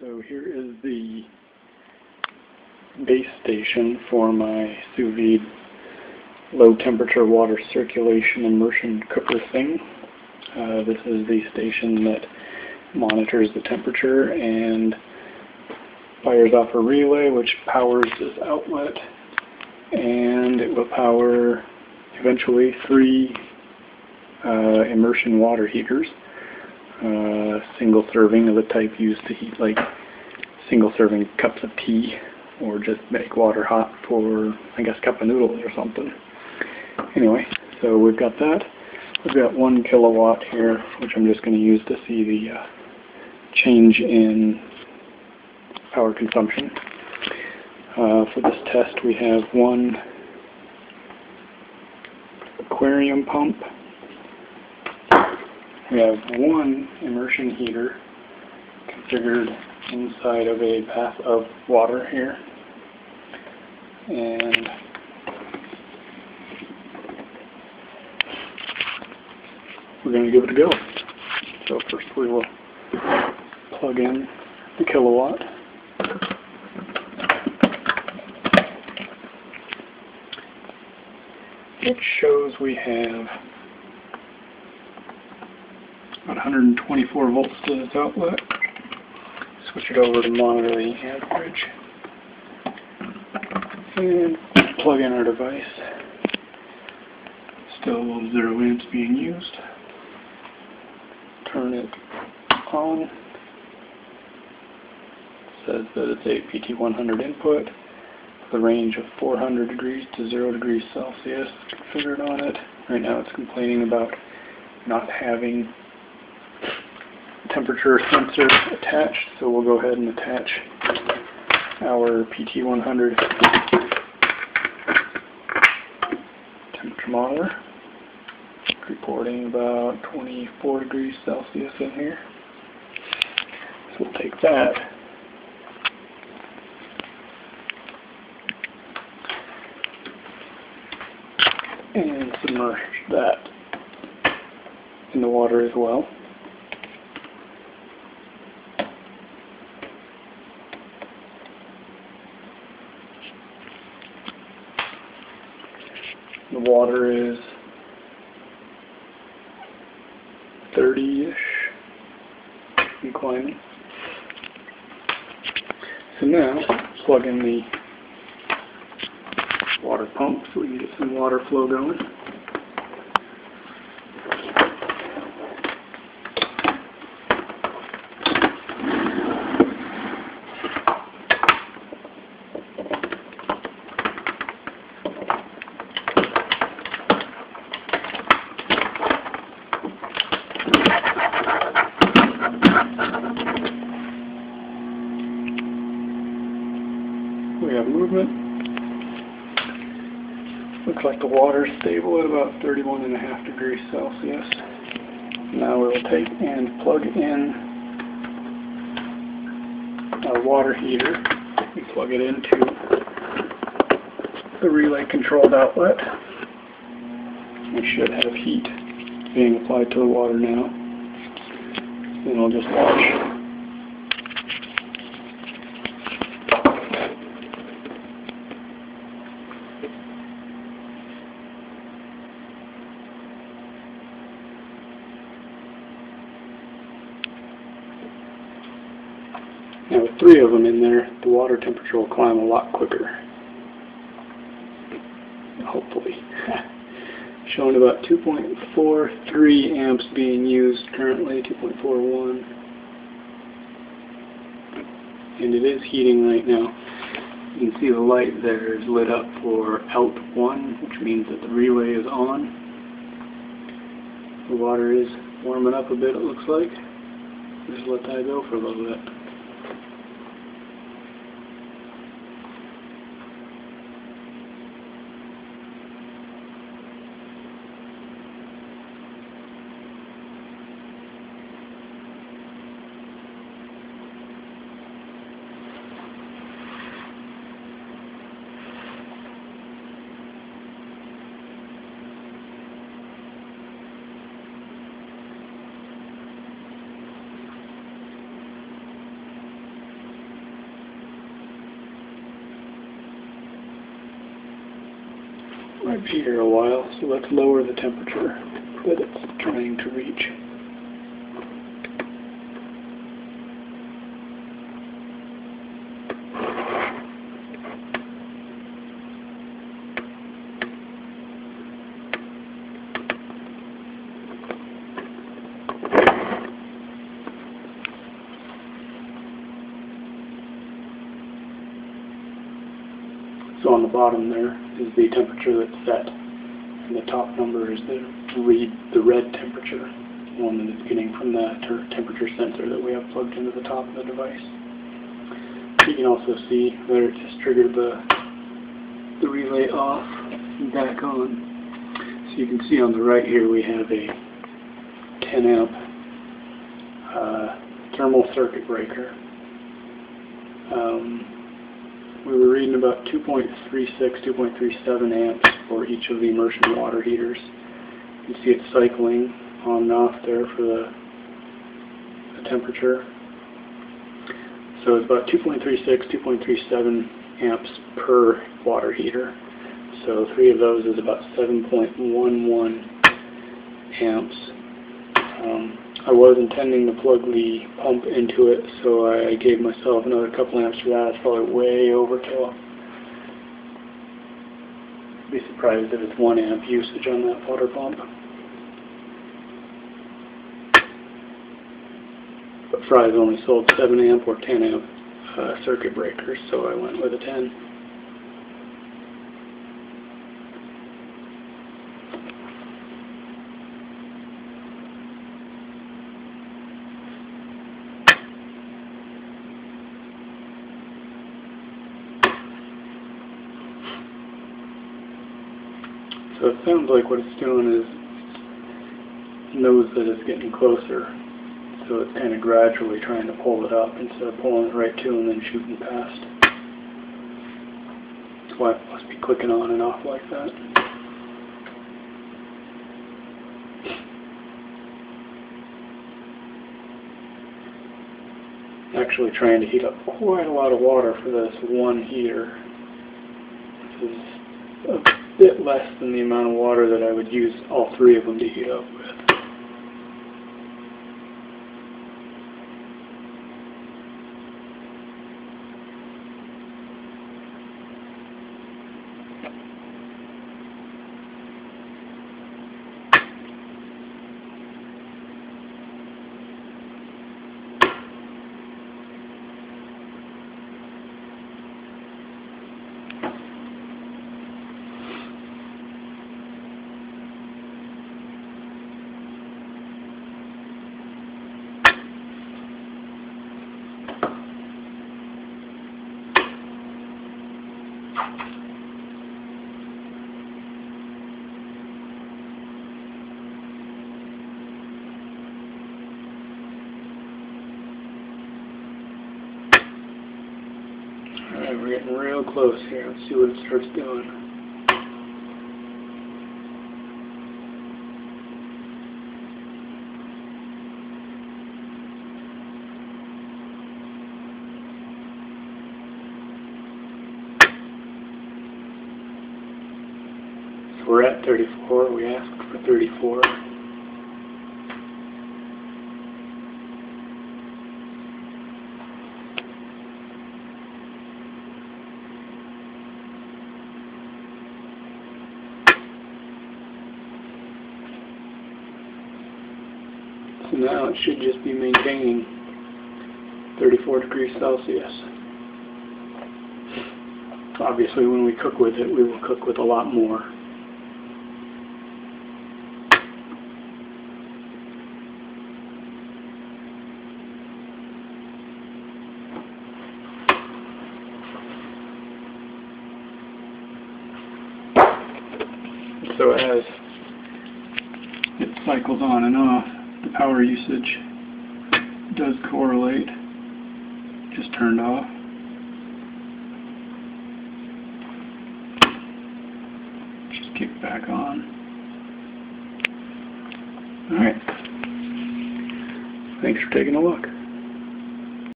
So here is the base station for my sous-vide low temperature water circulation immersion cooker thing. This is the station that monitors the temperature and fires off a relay which powers this outlet, and it will power eventually three immersion water heaters. Single serving of the type used to heat like single serving cups of tea, or just make water hot for, I guess, cup of noodles or something. Anyway, so we've got that. We've got 1 kilowatt here, which I'm just going to use to see the change in power consumption. For this test we have one aquarium pump. We have one immersion heater configured inside of a bath of water here, and we're going to give it a go. So first we will plug in the kilowatt, it shows we have 124 volts to this outlet. Switch it over to monitor the amperage, and plug in our device. Still 0 amps being used. Turn it on. It says that it's a PT100 input. The range of 400 degrees to 0 degrees Celsius is configured on it. Right now it's complaining about not having temperature sensor attached, so we'll go ahead and attach our PT100 temperature monitor. It's reporting about 24 degrees Celsius in here, so we'll take that. And submerge that in the water as well. The water is 30-ish and climbing. So now, plug in the water pump so we can get some water flow going. We have movement. Looks like the water is stable at about 31.5 degrees Celsius. Now we'll take and plug in our water heater. We plug it into the relay controlled outlet. We should have heat being applied to the water now. Then we'll just watch. Now with 3 of them in there, the water temperature will climb a lot quicker. Hopefully. Showing about 2.43 amps being used currently, 2.41. And it is heating right now. You can see the light there is lit up for out 1, which means that the relay is on. The water is warming up a bit, it looks like. Just let that go for a little bit. might be here a while, so let's lower the temperature that it's trying to reach. So on the bottom there is the temperature that's set, and the top number is the red temperature, the one that it's getting from the temperature sensor that we have plugged into the top of the device. You can also see there it just triggered the relay off and back on. So you can see on the right here we have a 10 amp thermal circuit breaker. We were reading about 2.36, 2.37 amps for each of the immersion water heaters. You can see it's cycling on and off there for the temperature. So it's about 2.36, 2.37 amps per water heater. So three of those is about 7.11 amps. I was intending to plug the pump into it, so I gave myself another couple amps for that. It's probably way overkill. I'd be surprised if it's 1 amp usage on that water pump. But Fry's only sold 7 amp or 10 amp circuit breakers, so I went with a 10. So it sounds like what it's doing is it knows that it's getting closer, so it's kind of gradually trying to pull it up instead of pulling it right to and then shooting past. That's why it must be clicking on and off like that. Actually trying to heat up quite a lot of water for this one heater. This is a bit less than the amount of water that I would use all three of them to heat up with. Alright, we're getting real close here. Let's see what it starts doing. We're at 34, we asked for 34. So now it should just be maintaining 34 degrees Celsius. Obviously, when we cook with it, we will cook with a lot more. So as it cycles on and off, the power usage does correlate. Just turned off. Just kick back on. Alright. Thanks for taking a look.